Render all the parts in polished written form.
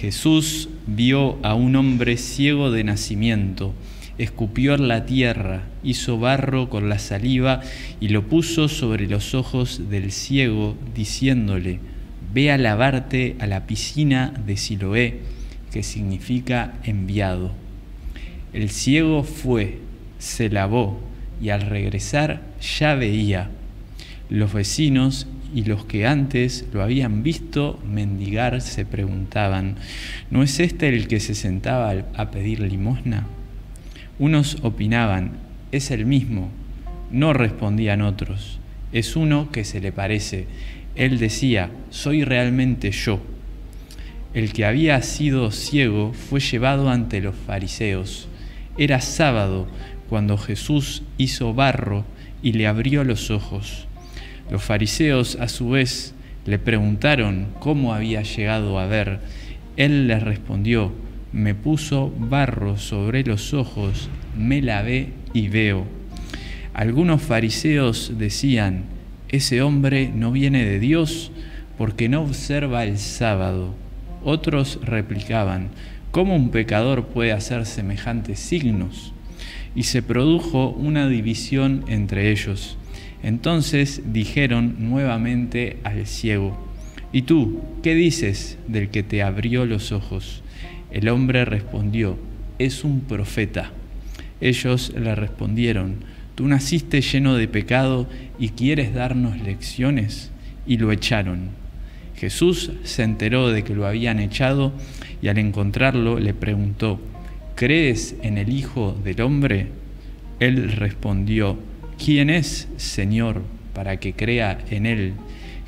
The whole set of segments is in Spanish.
Jesús vio a un hombre ciego de nacimiento, escupió en la tierra, hizo barro con la saliva y lo puso sobre los ojos del ciego, diciéndole: «Ve a lavarte a la piscina de Siloé», que significa enviado. El ciego fue, se lavó y al regresar ya veía. Los vecinos y los que antes lo habían visto mendigar se preguntaban: ¿no es este el que se sentaba a pedir limosna? Unos opinaban: es el mismo. No respondían otros: es uno que se le parece. Él decía: soy realmente yo. El que había sido ciego fue llevado ante los fariseos. Era sábado cuando Jesús hizo barro y le abrió los ojos. Los fariseos, a su vez, le preguntaron cómo había llegado a ver. Él les respondió: me puso barro sobre los ojos, me lavé y veo. Algunos fariseos decían: ese hombre no viene de Dios porque no observa el sábado. Otros replicaban: ¿cómo un pecador puede hacer semejantes signos? Y se produjo una división entre ellos. Entonces dijeron nuevamente al ciego: ¿y tú qué dices del que te abrió los ojos? El hombre respondió: es un profeta. Ellos le respondieron: tú naciste lleno de pecado y quieres darnos lecciones, y lo echaron. Jesús se enteró de que lo habían echado y al encontrarlo le preguntó: ¿crees en el Hijo del Hombre? Él respondió: ¿quién es, Señor, para que crea en él?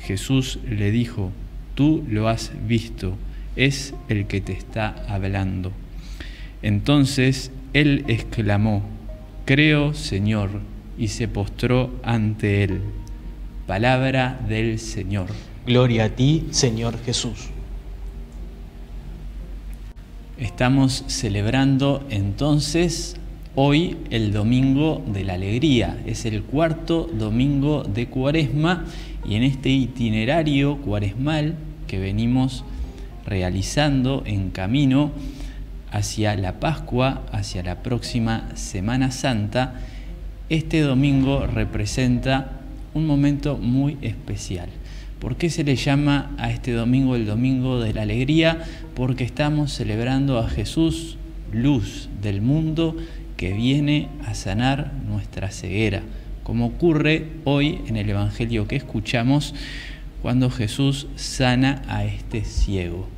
Jesús le dijo: tú lo has visto, es el que te está hablando. Entonces él exclamó: creo, Señor, y se postró ante él. Palabra del Señor. Gloria a ti, Señor Jesús. Estamos celebrando entonces hoy el Domingo de la Alegría. Es el cuarto domingo de Cuaresma y en este itinerario cuaresmal que venimos realizando en camino hacia la Pascua, hacia la próxima Semana Santa, este domingo representa un momento muy especial. ¿Por qué se le llama a este domingo el Domingo de la Alegría? Porque estamos celebrando a Jesús, luz del mundo, que viene a sanar nuestra ceguera, como ocurre hoy en el Evangelio que escuchamos, cuando Jesús sana a este ciego.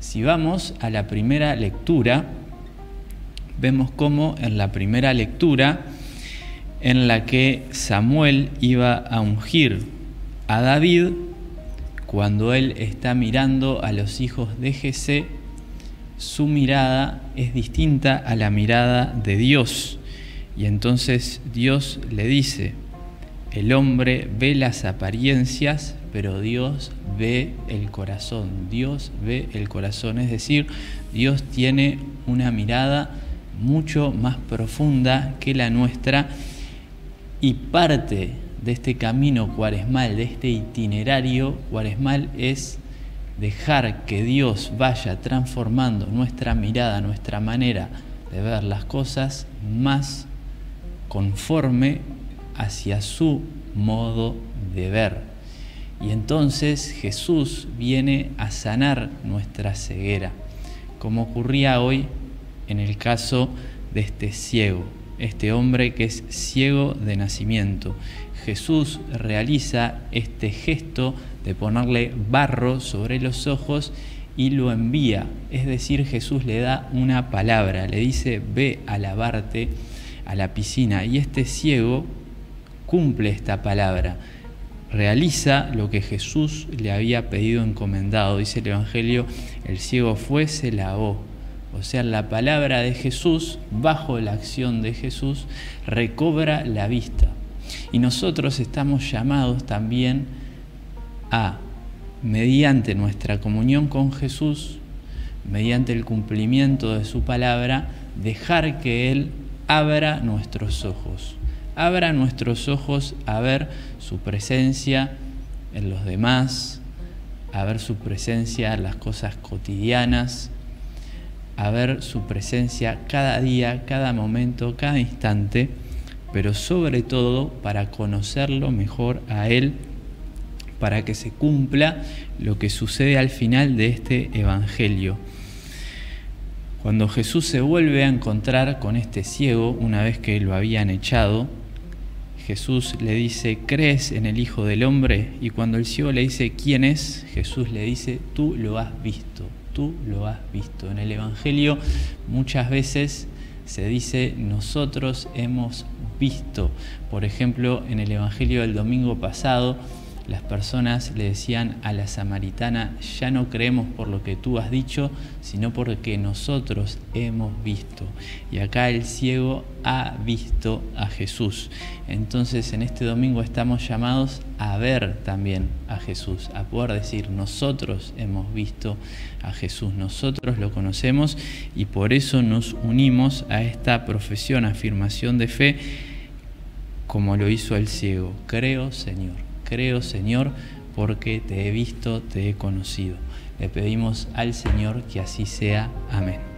Si vamos a la primera lectura, vemos cómo en la primera lectura, en la que Samuel iba a ungir a David, cuando él está mirando a los hijos de Jesé, su mirada es distinta a la mirada de Dios. Y entonces Dios le dice: el hombre ve las apariencias, pero Dios ve el corazón. Dios ve el corazón, es decir, Dios tiene una mirada mucho más profunda que la nuestra, y parte de este camino cuaresmal, de este itinerario cuaresmal, es dejar que Dios vaya transformando nuestra mirada, nuestra manera de ver las cosas, más conforme hacia su modo de ver. Y entonces Jesús viene a sanar nuestra ceguera, como ocurría hoy en el caso de este ciego, este hombre que es ciego de nacimiento. Jesús realiza este gesto de ponerle barro sobre los ojos y lo envía. Es decir, Jesús le da una palabra, le dice: ve a lavarte a la piscina. Y este ciego cumple esta palabra, realiza lo que Jesús le había pedido encomendado. Dice el Evangelio: el ciego fue, se lavó. O sea, la palabra de Jesús, bajo la acción de Jesús, recobra la vista. Y nosotros estamos llamados también a, mediante nuestra comunión con Jesús, mediante el cumplimiento de su palabra, dejar que Él abra nuestros ojos a ver su presencia en los demás, a ver su presencia en las cosas cotidianas, a ver su presencia cada día, cada momento, cada instante, pero sobre todo para conocerlo mejor a Él, para que se cumpla lo que sucede al final de este Evangelio. Cuando Jesús se vuelve a encontrar con este ciego, una vez que lo habían echado, Jesús le dice: ¿crees en el Hijo del Hombre? Y cuando el ciego le dice: ¿quién es?, Jesús le dice: tú lo has visto, tú lo has visto. En el Evangelio muchas veces se dice: nosotros hemos visto. Por ejemplo, en el Evangelio del domingo pasado, las personas le decían a la samaritana: ya no creemos por lo que tú has dicho, sino porque nosotros hemos visto. Y acá el ciego ha visto a Jesús. Entonces en este domingo estamos llamados a ver también a Jesús, a poder decir: nosotros hemos visto a Jesús, nosotros lo conocemos, y por eso nos unimos a esta profesión, afirmación de fe, como lo hizo el ciego: creo, Señor. Creo, Señor, porque te he visto, te he conocido. Le pedimos al Señor que así sea. Amén.